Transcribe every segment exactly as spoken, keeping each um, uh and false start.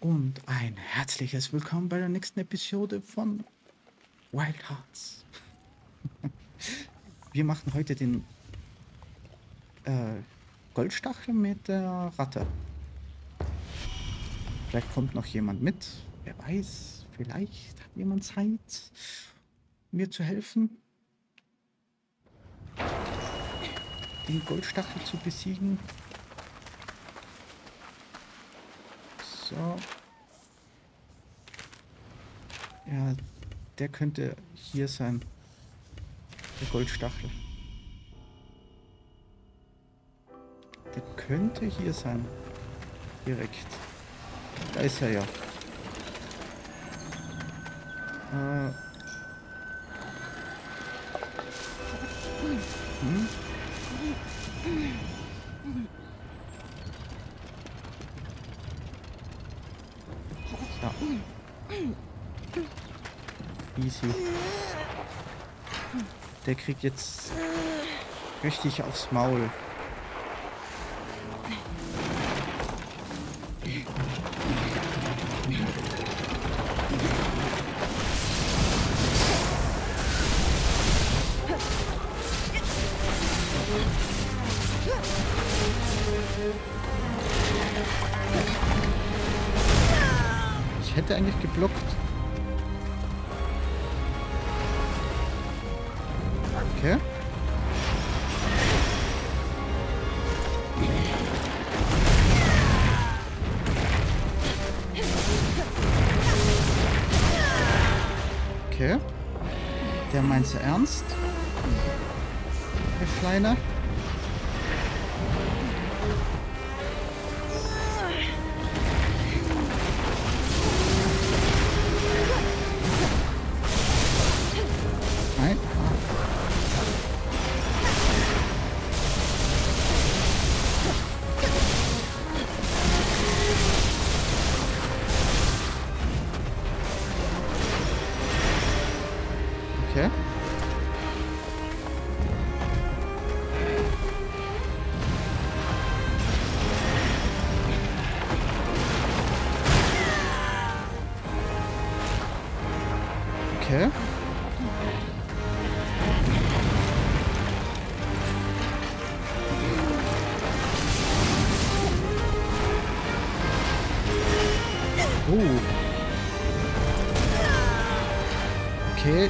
und ein herzliches Willkommen bei der nächsten Episode von Wild Hearts. Wir machen heute den äh, Goldstachel mit der Ratte. Vielleicht kommt noch jemand mit, wer weiß, vielleicht hat jemand Zeit, mir zu helfen, den Goldstachel zu besiegen. So. Ja, der könnte hier sein. Der Goldstachel. Der könnte hier sein. Direkt. Da ist er ja. Äh. Hm? So. Easy. Der kriegt jetzt richtig aufs Maul. Ich hätte eigentlich geblockt. Danke. Okay. Der meint's ernst. Der Kleine. Okay. Uh. Okay.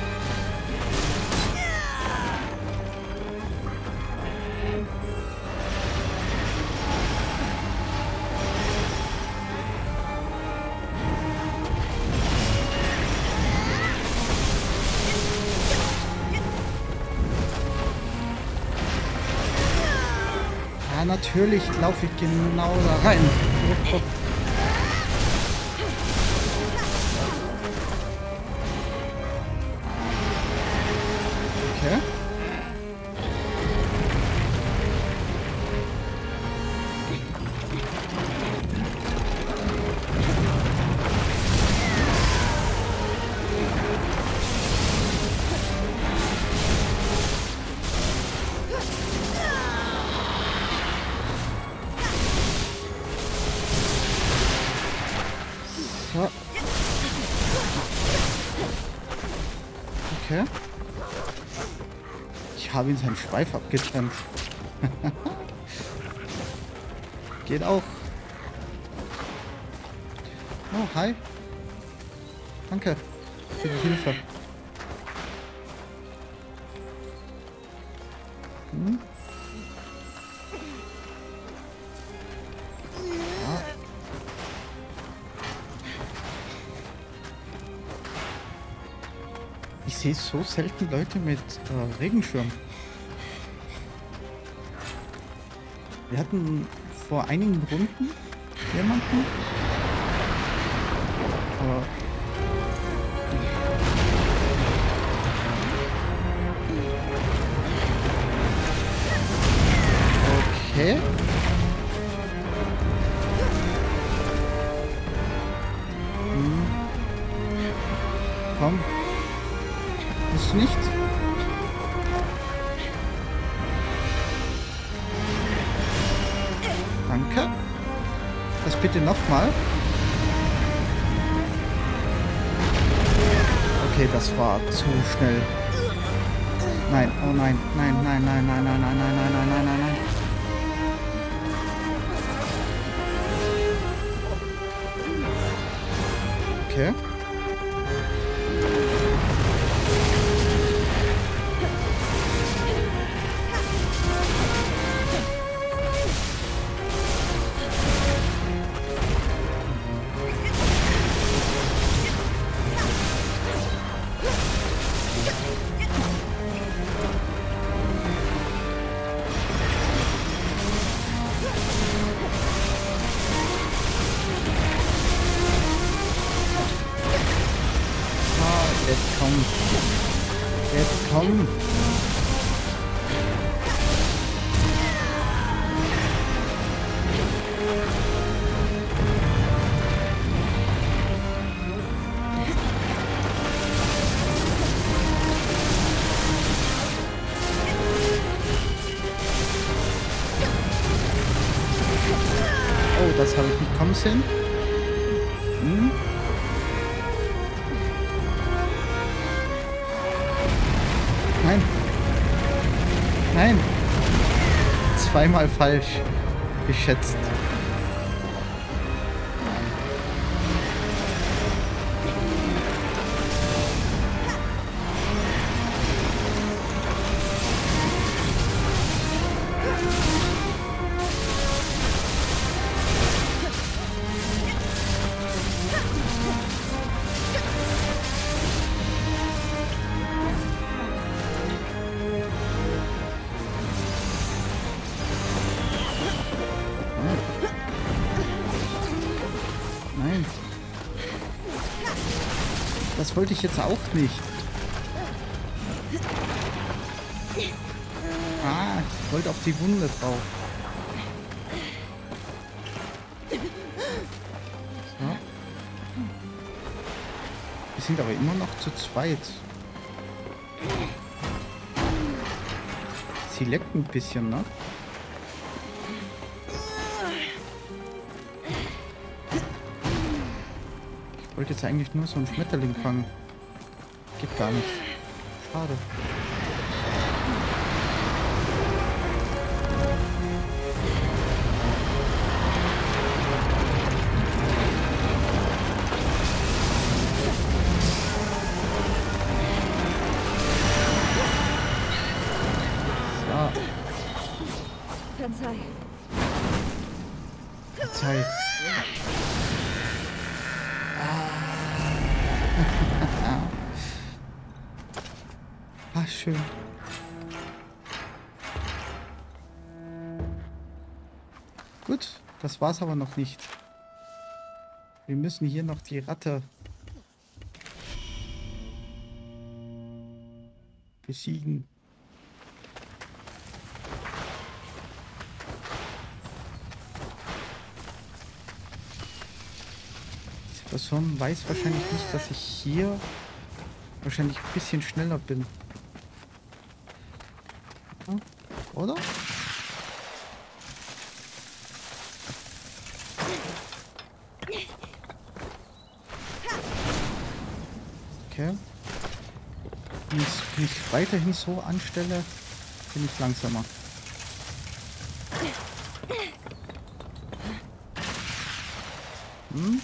Natürlich laufe ich genau da rein. Oh, oh. Okay. Okay. Ich habe ihn seinen Schweif abgetrennt. Geht auch. Oh, hi. Danke für die Hilfe. Hm? Ich sehe so selten Leute mit äh, Regenschirm. Wir hatten vor einigen Runden jemanden. Äh okay. Hm. Komm. Ist nicht. Danke. Das bitte nochmal. Okay, das war zu schnell. Nein, oh nein, nein, nein, nein, nein, nein, nein, nein, nein, nein, nein, nein. Okay. Das habe ich nicht kommen sehen. Hm. Nein. Nein. Zweimal falsch geschätzt. Das wollte ich jetzt auch nicht. Ah, ich wollte auf die Wunde drauf. So. Wir sind aber immer noch zu zweit. Sie leckt ein bisschen, ne? Ich wollte jetzt eigentlich nur so einen Schmetterling fangen. Geht gar nicht. Schade. So. Verzeih. Verzeih. Ach, schön. Gut, das war's aber noch nicht. Wir müssen hier noch die Ratte besiegen. Diese Person weiß wahrscheinlich nicht, dass ich hier wahrscheinlich ein bisschen schneller bin. Oder? Okay. Wenn ich mich weiterhin so anstelle, bin ich langsamer. Hm?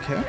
Okay. Okay.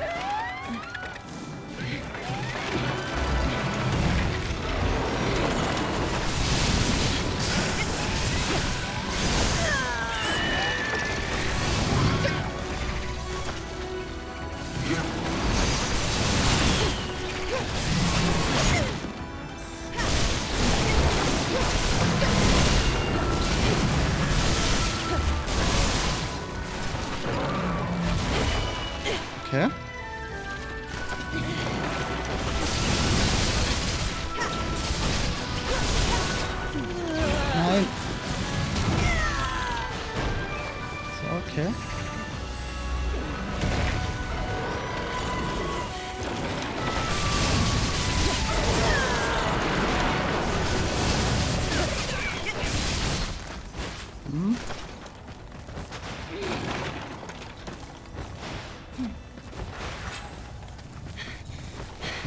Nein. So, okay.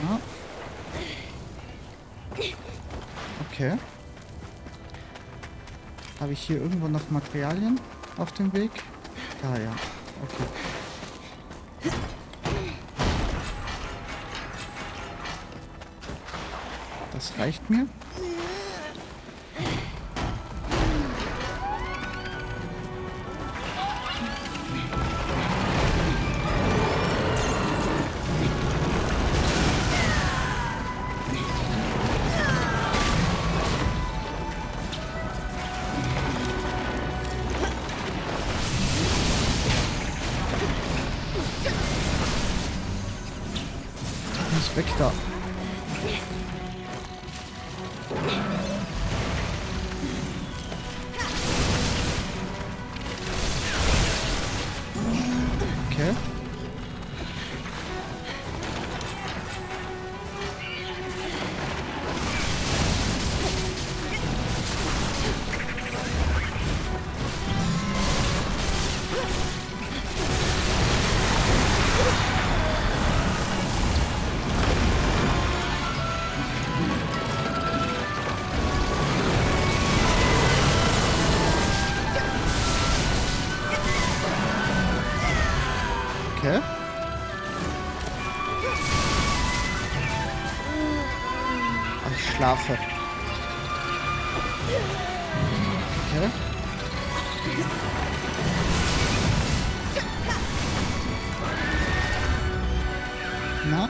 Ja. Okay. Habe ich hier irgendwo noch Materialien auf dem Weg? Ah ja, okay. Das reicht mir. Weg da. Okay. Okay. Ich schlafe. Okay. Na?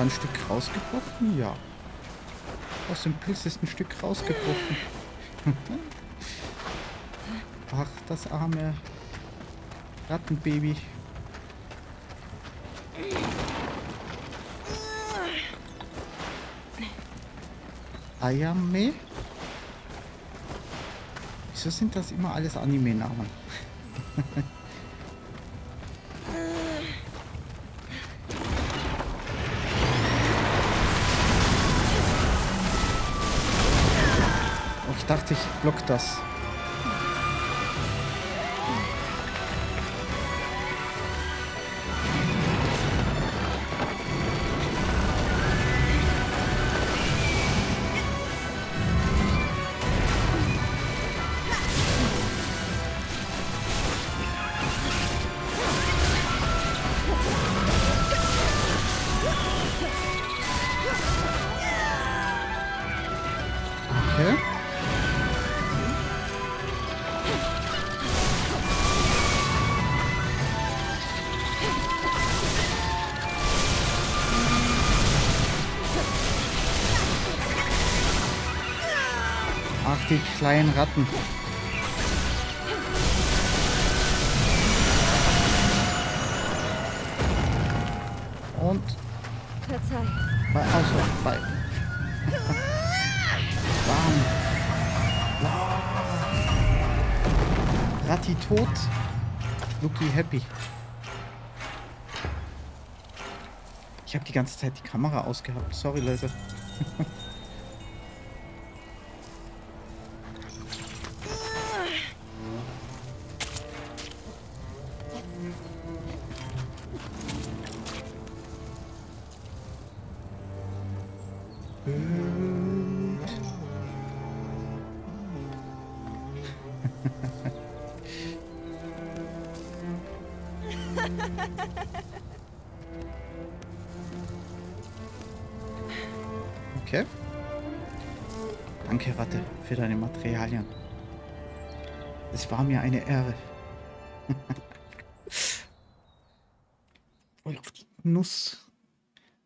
Ein Stück rausgebrochen? Ja. Aus dem Pilz ist ein Stück rausgebrochen. Ach, das arme Rattenbaby. Ayame? Wieso sind das immer alles Anime-Namen? Ich dachte, ich block das. Okay. Ach, die kleinen Ratten. Und... Verzeih. Bei, also, bei. Warm. Ratti tot. Lucky happy. Ich habe die ganze Zeit die Kamera ausgehabt. Sorry, Leute. Okay. Danke, Ratte, für deine Materialien. Es war mir eine Ehre. Voll auf die Nuss.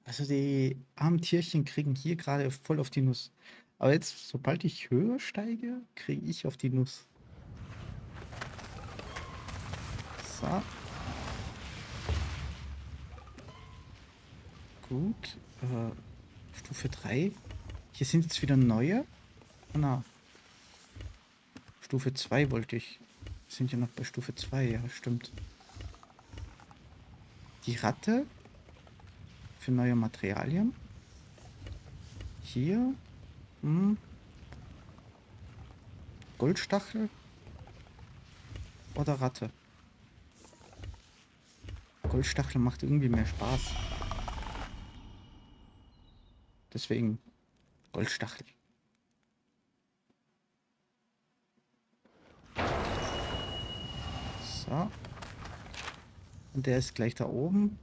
Also die armen Tierchen kriegen hier gerade voll auf die Nuss. Aber jetzt, sobald ich höher steige, kriege ich auf die Nuss. So. Gut. Äh, Stufe drei. Hier sind jetzt wieder neue. Na. Stufe zwei wollte ich. Wir sind ja noch bei Stufe zwei, ja, stimmt. Die Ratte für neue Materialien. Hier. Hm. Goldstachel oder Ratte? Goldstachel macht irgendwie mehr Spaß. Deswegen Goldstachel. So. Und der ist gleich da oben.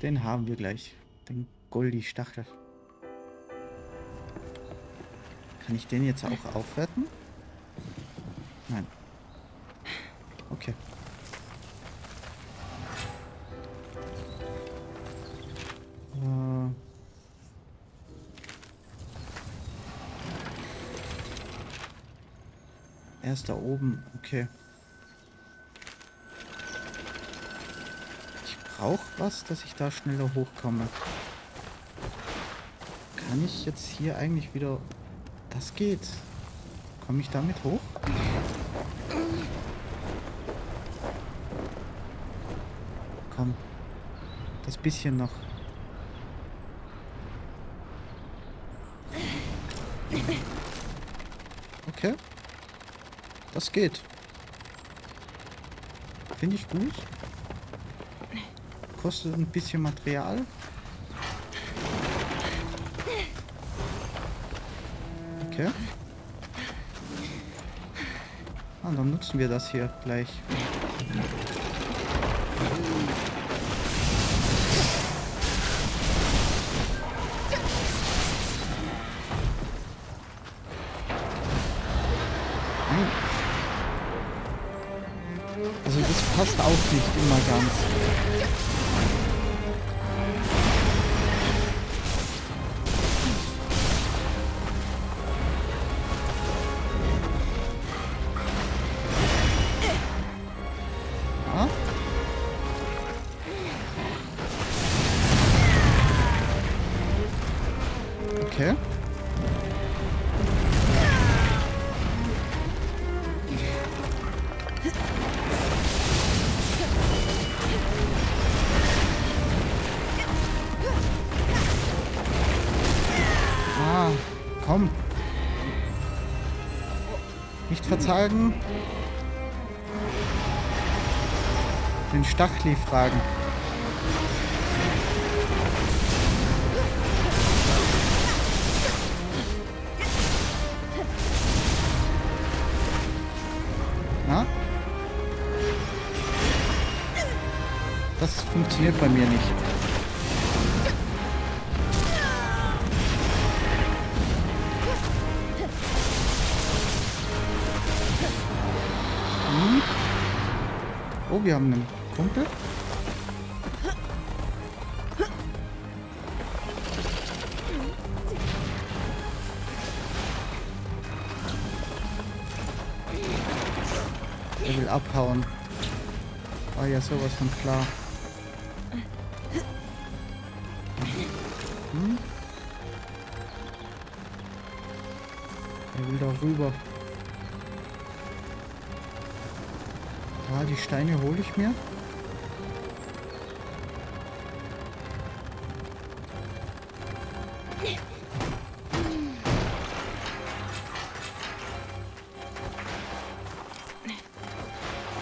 Den haben wir gleich. Den Goldi-Stachel. Kann ich den jetzt auch aufwerten? Nein. Okay. Äh er ist da oben. Okay. Ich brauche was, dass ich da schneller hochkomme. Kann ich jetzt hier eigentlich wieder... Das geht. Komme ich damit hoch? Komm. Das bisschen noch. Okay. Das geht. Finde ich gut. Kostet ein bisschen Material. Okay. Ah, dann nutzen wir das hier gleich. Also das passt auch nicht immer ganz. Okay. Ah, komm. Nicht verzagen. Den Stachli fragen. Das funktioniert bei mir nicht. Hm. Oh, wir haben einen Kumpel. Er will abhauen. War ja sowas von klar. Er will da rüber. Ah, die Steine hole ich mir.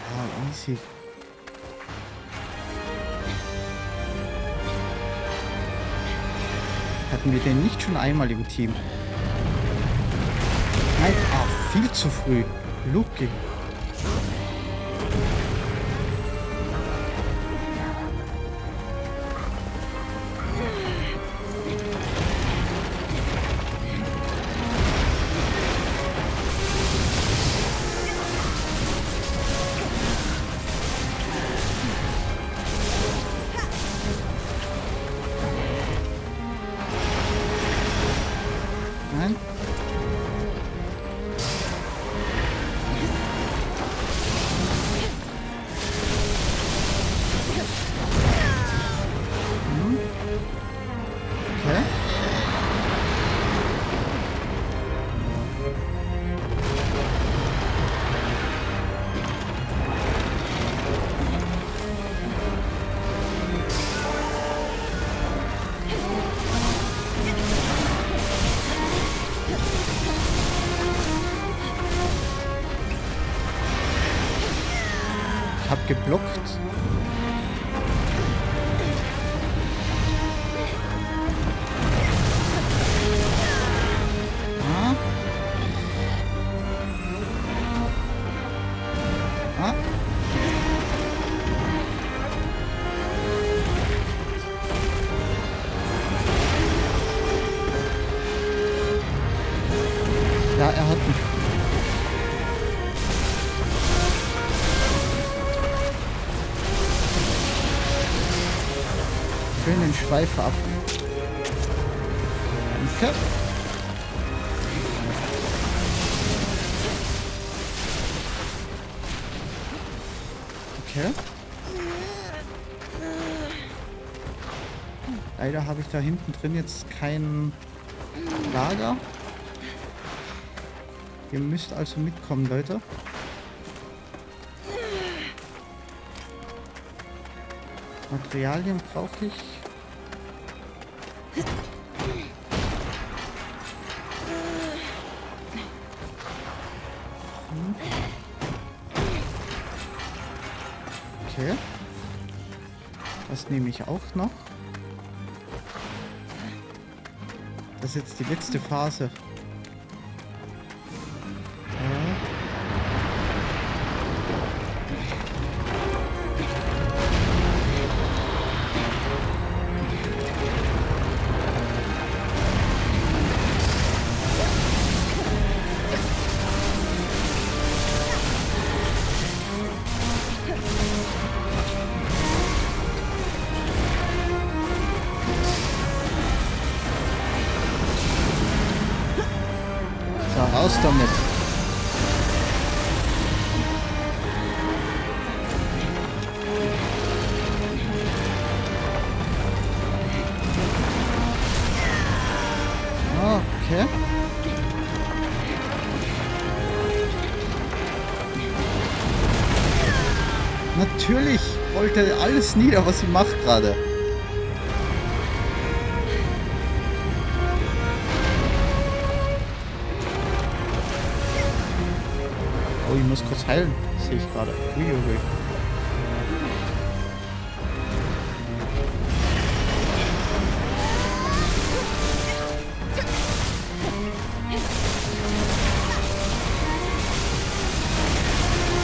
Ah, easy. Hatten wir den nicht schon einmal im Team? Nein, ah, viel zu früh. Luke. hab geblockt. Schweife ab. Danke. Okay. Leider habe ich da hinten drin jetzt kein Lager. Ihr müsst also mitkommen, Leute. Materialien brauche ich. Okay. Das nehme ich auch noch. Das ist jetzt die letzte Phase. Raus damit. Okay. Natürlich rollt er alles nieder, was sie macht gerade. Oh, ich muss kurz heilen, sehe ich gerade. Uiuiui.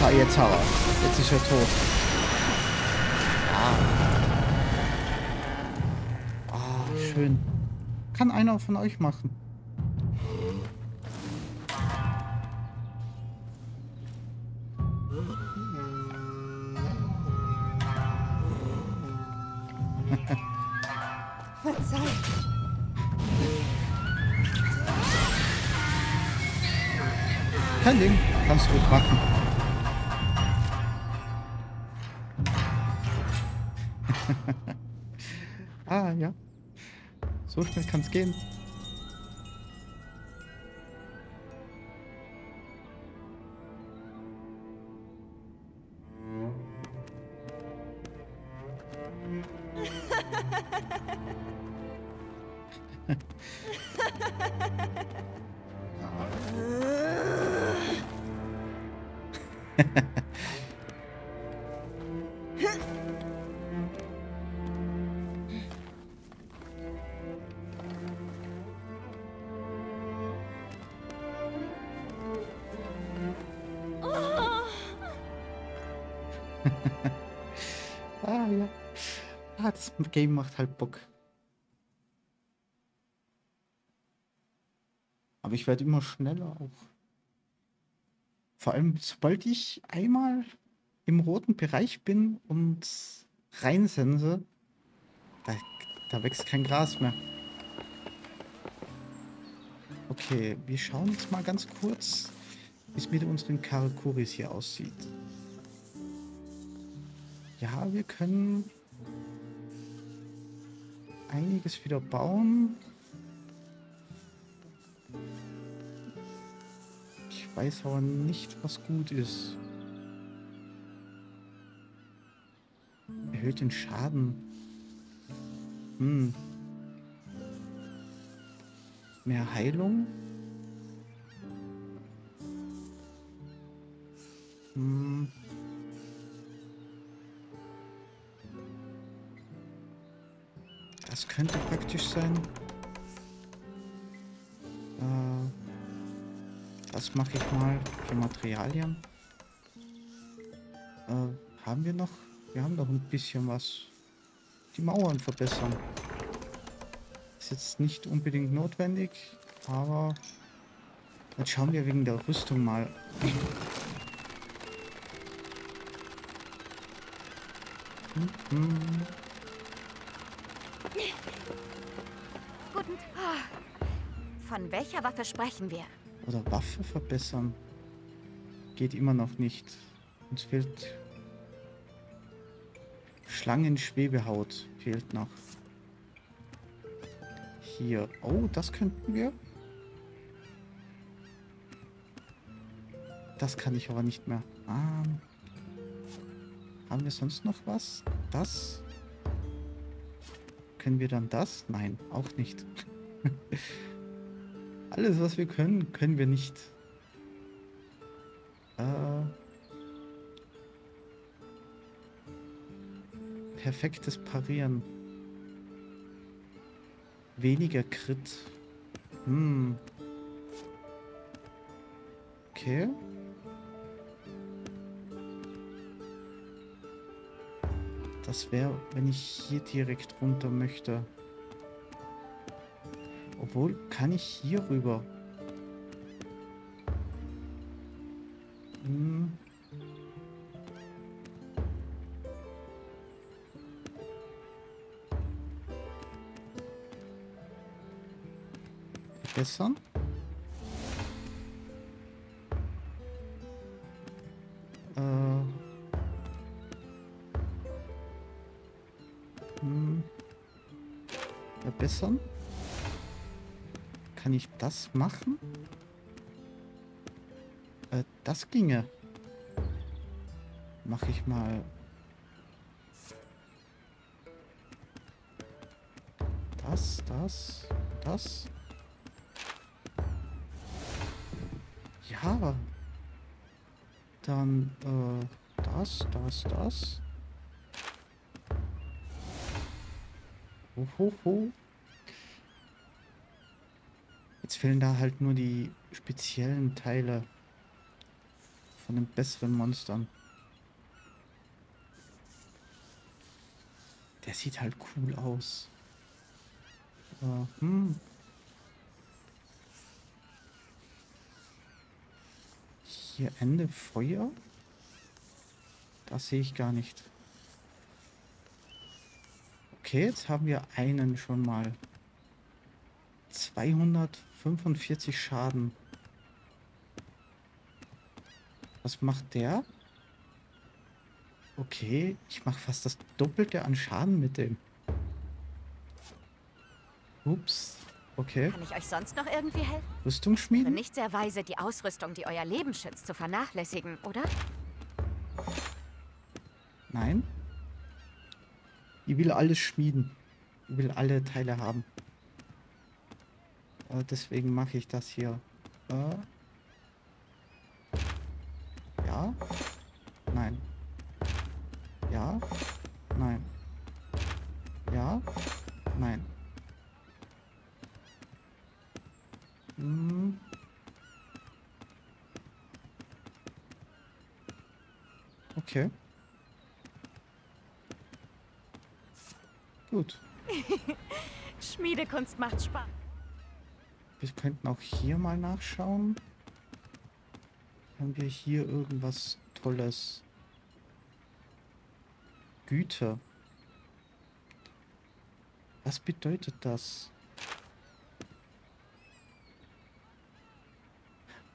Ah, jetzt hat er. Jetzt ist er tot. Ah. Ah, schön. Kann einer von euch machen. Kein Ding, kannst du gut machen. Ah ja, so schnell kann's gehen. Ah ja. Ah, das Game macht halt Bock. Aber ich werde immer schneller auch. Vor allem, sobald ich einmal im roten Bereich bin und reinsense, da, da wächst kein Gras mehr. Okay, wir schauen jetzt mal ganz kurz, wie es mit unseren Karakuris hier aussieht. Ja, wir können einiges wieder bauen. Ich weiß aber nicht, was gut ist. Erhöht den Schaden. Hm. Mehr Heilung. Hm. Das könnte praktisch sein. Äh, das mache ich mal für Materialien. Äh, haben wir noch? Wir haben noch ein bisschen was. Die Mauern verbessern. Ist jetzt nicht unbedingt notwendig, aber jetzt schauen wir wegen der Rüstung mal. Mhm. Guten Tag. Von welcher Waffe sprechen wir? Oder Waffe verbessern? Geht immer noch nicht. Uns fehlt Schlangenschwebehaut. Fehlt noch. Hier. Oh, das könnten wir. Das kann ich aber nicht mehr. Ah. Haben wir sonst noch was? Das? Können wir dann das? Nein, auch nicht. Alles, was wir können, können wir nicht. Äh, perfektes Parieren. Weniger Crit. Hm. Okay. Das wäre, wenn ich hier direkt runter möchte. Obwohl, kann ich hier rüber? Hm. Verbessern? Verbessern? Kann ich das machen? Äh, das ginge. Mache ich mal. Das, das, das. Ja. Dann äh, das, das, das. Hohoho. Jetzt fehlen da halt nur die speziellen Teile von den besseren Monstern. Der sieht halt cool aus. Äh, hm. Hier Ende Feuer? Das sehe ich gar nicht. Okay, jetzt haben wir einen schon mal. zweihundertfünfundvierzig Schaden. Was macht der? Okay, ich mache fast das Doppelte an Schaden mit dem. Ups, okay. Kann ich euch sonst noch irgendwie helfen? Rüstung schmieden? Ich bin nicht sehr weise, die Ausrüstung, die euer Leben schützt, zu vernachlässigen, oder? Nein. Ich will alles schmieden. Ich will alle Teile haben. Äh, deswegen mache ich das hier. Äh. Ja. Nein. Ja. Nein. Ja. Nein. Hm. Okay. Gut. Schmiedekunst macht Spaß. Wir könnten auch hier mal nachschauen. Haben wir hier irgendwas Tolles? Güte. Was bedeutet das?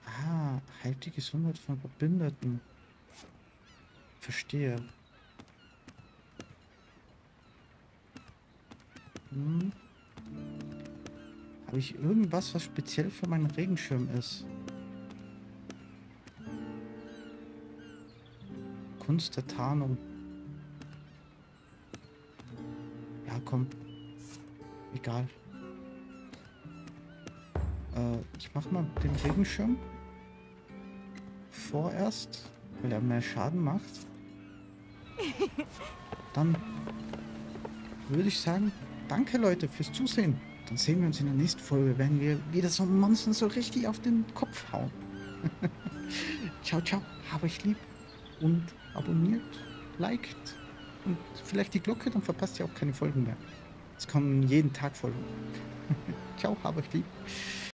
Ah, heilt die Gesundheit von Verbündeten. Verstehe. Hm. Habe ich irgendwas, was speziell für meinen Regenschirm ist? Kunst der Tarnung. Ja, komm. Egal. Äh, ich mache mal den Regenschirm. Vorerst, weil er mehr Schaden macht. Dann würde ich sagen, danke Leute fürs Zusehen. Dann sehen wir uns in der nächsten Folge, wenn wir wieder so ein Monster so richtig auf den Kopf hauen. Ciao, ciao. Hab euch lieb. Und abonniert, liked und vielleicht die Glocke, dann verpasst ihr auch keine Folgen mehr. Es kommen jeden Tag Folgen. Ciao, hab euch lieb.